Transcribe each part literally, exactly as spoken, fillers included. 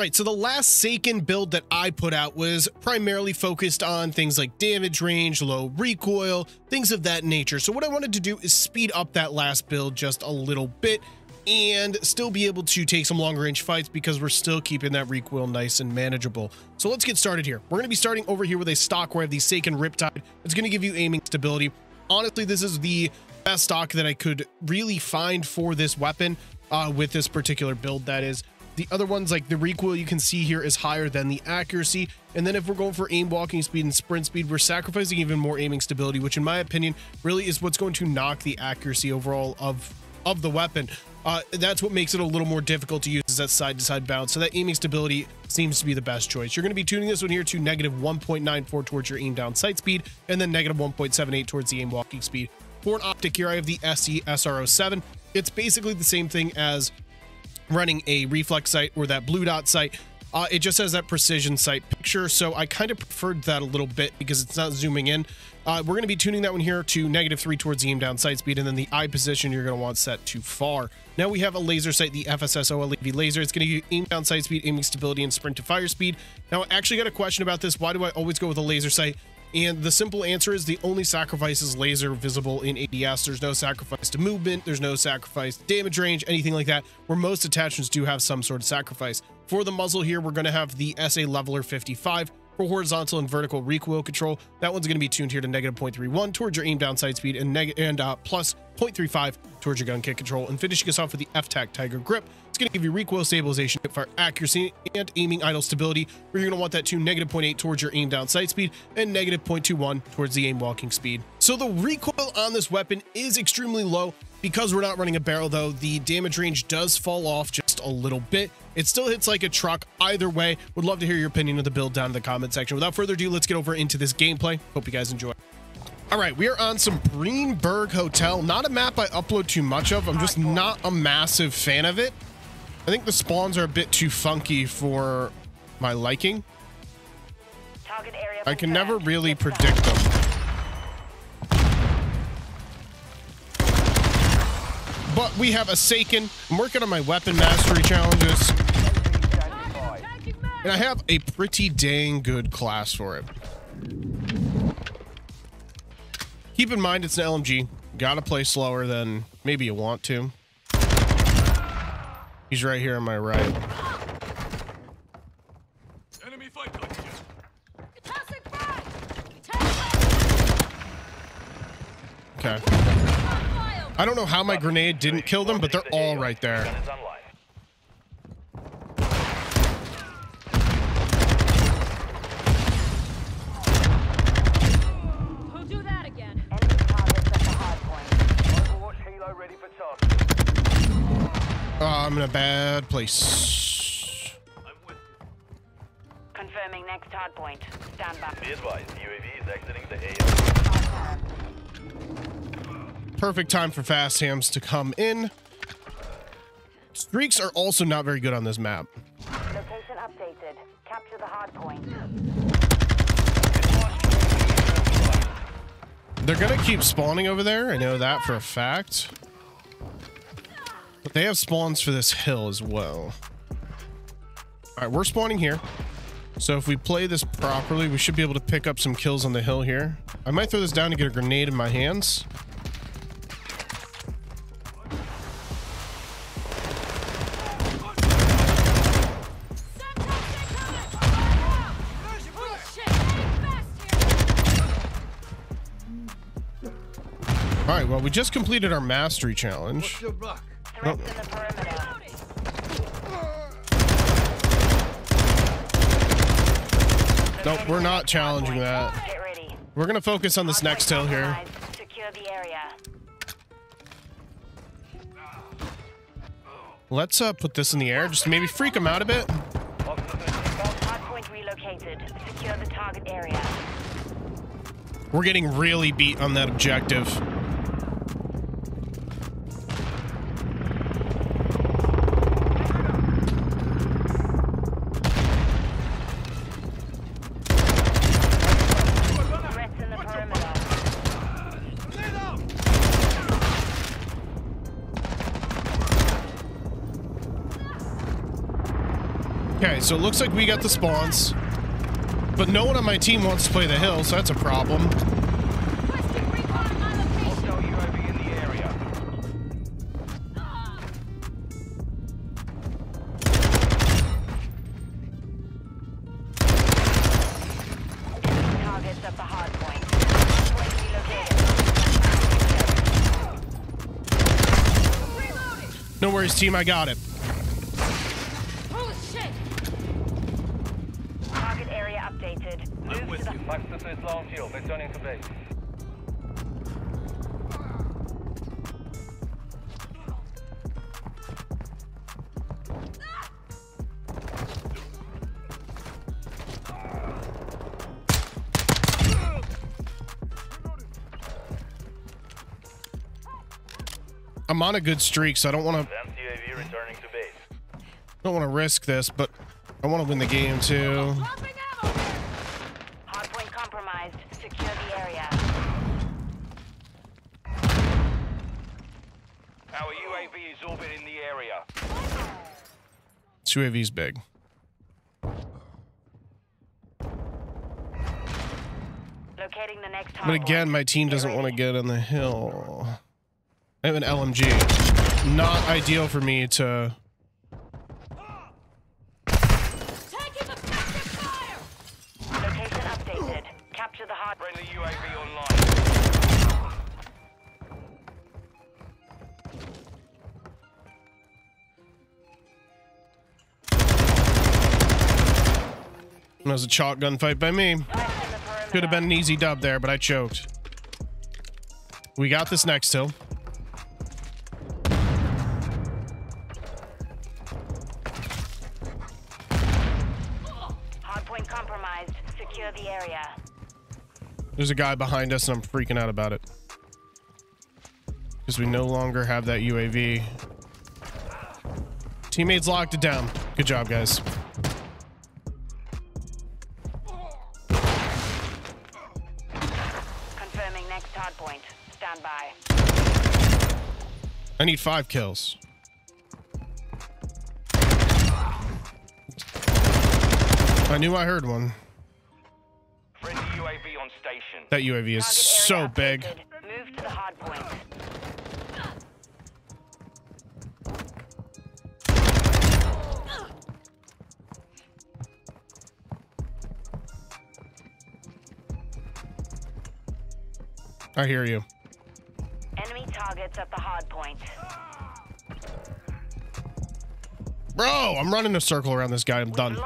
Alright, so the last Sakin build that I put out was primarily focused on things like damage range, low recoil, things of that nature. So what I wanted to do is speed up that last build just a little bit and still be able to take some longer range fights because we're still keeping that recoil nice and manageable. So let's get started here. We're going to be starting over here with a stock where I have the Sakin Riptide. It's going to give you aiming stability. Honestly, this is the best stock that I could really find for this weapon uh, with this particular build, that is. The other ones, like the recoil you can see here, is higher than the accuracy. And then if we're going for aim walking speed and sprint speed, we're sacrificing even more aiming stability, which in my opinion really is what's going to knock the accuracy overall of of the weapon. Uh, that's what makes it a little more difficult to use, is that side-to-side bounce. So that aiming stability seems to be the best choice. You're going to be tuning this one here to negative one point nine four towards your aim down sight speed, and then negative one point seven eight towards the aim walking speed. For an optic here, I have the S C S R O seven. It's basically the same thing as running a reflex sight or that blue dot sight. Uh, it just has that precision sight picture, so I kind of preferred that a little bit because it's not zooming in. Uh, we're going to be tuning that one here to negative three towards the aim down sight speed, and then the eye position you're going to want set to far. Now we have a laser sight, the F S S O L V laser. It's going to give you aim down sight speed, aiming stability, and sprint to fire speed. Now I actually got a question about this. Why do I always go with a laser sight? And the simple answer is the only sacrifice is laser visible in A D S. There's no sacrifice to movement. There's no sacrifice to damage range, anything like that, where most attachments do have some sort of sacrifice. For the muzzle here, we're going to have the S A Leveler fifty-five for horizontal and vertical recoil control. That one's going to be tuned here to negative zero point three one towards your aim down sight speed and, and uh, plus zero point three five towards your gun kick control. And finishing us off with the F-Tac Tiger grip. It's going to give you recoil stabilization, hipfire accuracy, and aiming idle stability, where you're going to want that to negative zero point eight towards your aim down sight speed and negative zero point two one towards the aim walking speed. So the recoil on this weapon is extremely low. Because we're not running a barrel, though, the damage range does fall off just a little bit. It still hits like a truck either way. Would love to hear your opinion of the build down in the comment section. Without further ado, let's get over into this gameplay. Hope you guys enjoy. All right, we are on some Breenberg Hotel. Not a map I upload too much of. I'm just not a massive fan of it. I think the spawns are a bit too funky for my liking. I can never really predict them. But we have a Sakin. I'm working on my weapon mastery challenges. And I have a pretty dang good class for it. Keep in mind, it's an L M G. Gotta play slower than maybe you want to. He's right here on my right. Okay. I don't know how my grenade didn't kill them, but they're all right there. We'll do that again. Oh, I'm in a bad place. Confirming next hard point. Stand by. Be advised, U A V is exiting the A O. Perfect time for fast hams to come in. Streaks are also not very good on this map. Location updated. Capture the hard point. They're gonna keep spawning over there. I know that for a fact. But they have spawns for this hill as well. Alright, we're spawning here. So if we play this properly, we should be able to pick up some kills on the hill here. I might throw this down to get a grenade in my hands. All right, well, we just completed our mastery challenge. Oh. Nope, we're not challenging that. We're going to focus on this next hill here. Let's uh, put this in the air, just maybe freak them out a bit. We're getting really beat on that objective. Alright, so it looks like we got the spawns. But no one on my team wants to play the hill, so that's a problem. No worries, team. I got it. Holy shit! Target area updated. Move I'm with to you. Max to first launch shield. Returning to base. I'm on a good streak, so I don't want to. Don't want to risk this, but I want to win the game too. Hardpoint compromised. Secure the area. Our U A V is orbiting the area. This U A V's big. Locating the next. But again, my team doesn't want to get on the hill. I have an L M G. Not ideal for me to. Taking effective fire. Location updated. Capture the hard. Bring the U A V online. That was a shotgun fight by me. Could have been an easy dub there, but I choked. We got this next hill. There's a guy behind us and I'm freaking out about it because we no longer have that U A V. Teammates locked it down. Good job, guys. Confirming next hard point. Stand by. I need five kills. I knew I heard one. U A V on station. That U A V is so big. Move to the hard point. I hear you. Enemy targets at the hard point. Bro, I'm running a circle around this guy. I'm done.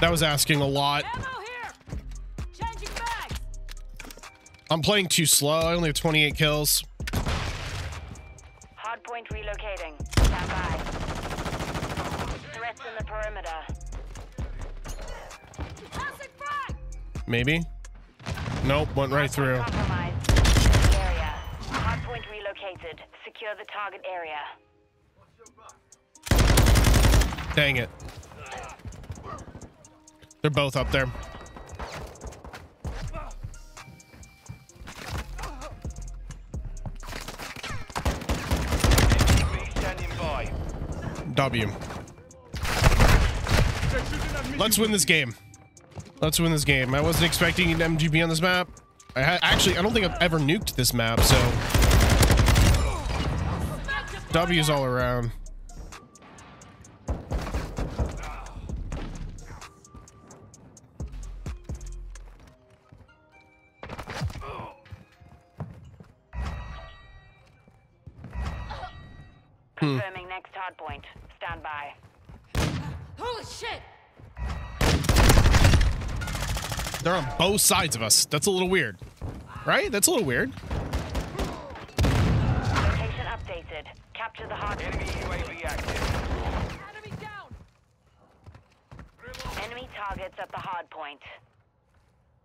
That was asking a lot. I'm playing too slow. I only have twenty-eight kills. Hardpoint relocating. Stand by. Threats in the perimeter. Maybe. Nope. Went right through. Hardpoint relocated. Secure the target area. Dang it. They're both up there. W. Let's win this game. Let's win this game. I wasn't expecting an M G B on this map. I ha actually, I don't think I've ever nuked this map, so. W's all around. Confirming next hard point. Stand by. Holy shit! They're on both sides of us. That's a little weird, right? That's a little weird. Location updated. Capture the hard. Enemy U A V active. Enemy down. Enemy targets at the hard point.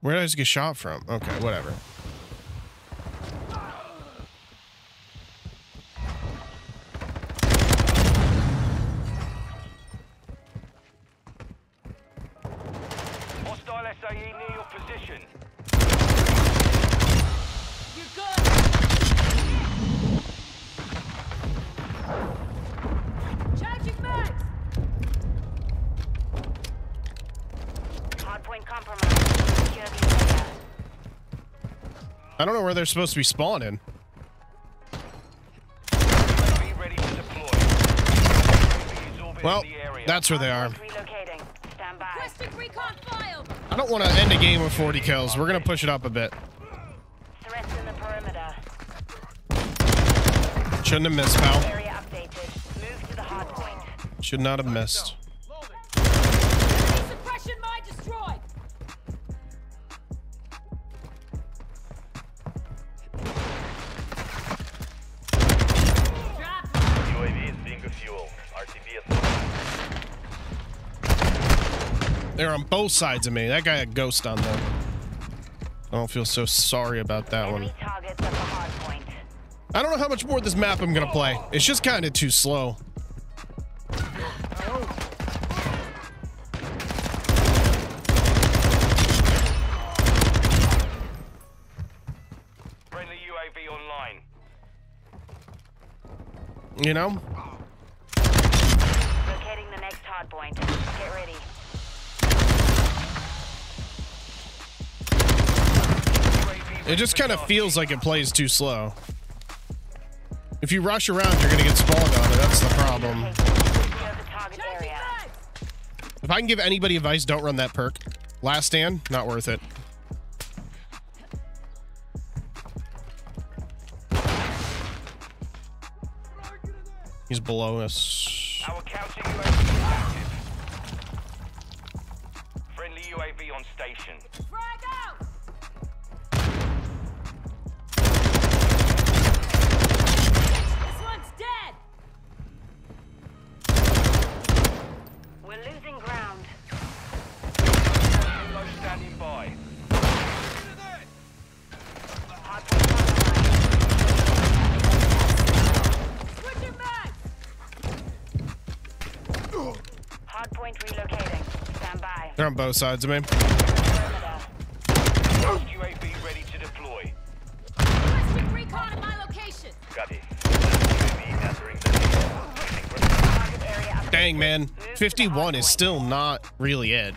Where did I just get shot from? Okay, whatever. S A E near your don't know where they're supposed to be spawning. Be ready to deploy. Well, that's where they are. Stand by. I don't want to end a game with forty kills. We're going to push it up a bit. Threats in the perimeter. Shouldn't have missed, pal. Area updated. Move to the hard point. Should not have missed. They're on both sides of me. That guy had a ghost on them. I don't feel so sorry about that one. I don't know how much more of this map I'm gonna play. It's just kind of too slow. Friendly U A V online. You know? Locating the next hard point. Get ready. It just kind of feels like it plays too slow. If you rush around, you're gonna get spawned on it. That's the problem. If I can give anybody advice, don't run that perk. Last stand, not worth it. He's below us. Our counter U A V active. Friendly U A V on station. Frag out! We're losing ground. Standing by. Switching back. Hardpoint relocating. Stand by. They're on both sides of me. U A V ready to deploy. Requesting recon at my location. Got it. U A V entering the dang, man, fifty-one is still not really it.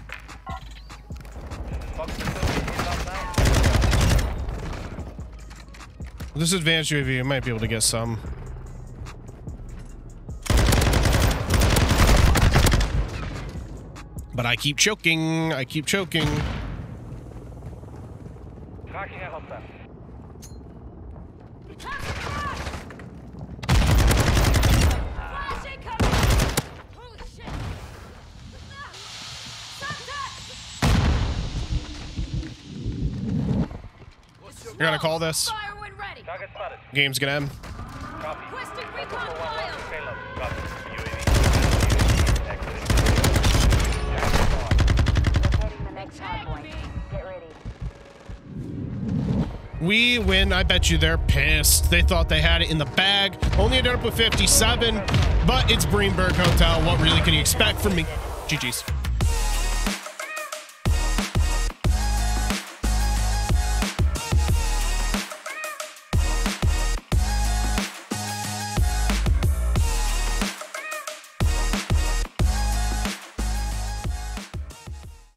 This advanced U A V, you might be able to get some. But I keep choking, I keep choking. You're gonna call this. Game's gonna end. We win. I bet you they're pissed. They thought they had it in the bag. Only ended up with fifty-seven, but it's Breenberg Hotel. What really can you expect from me? G G's.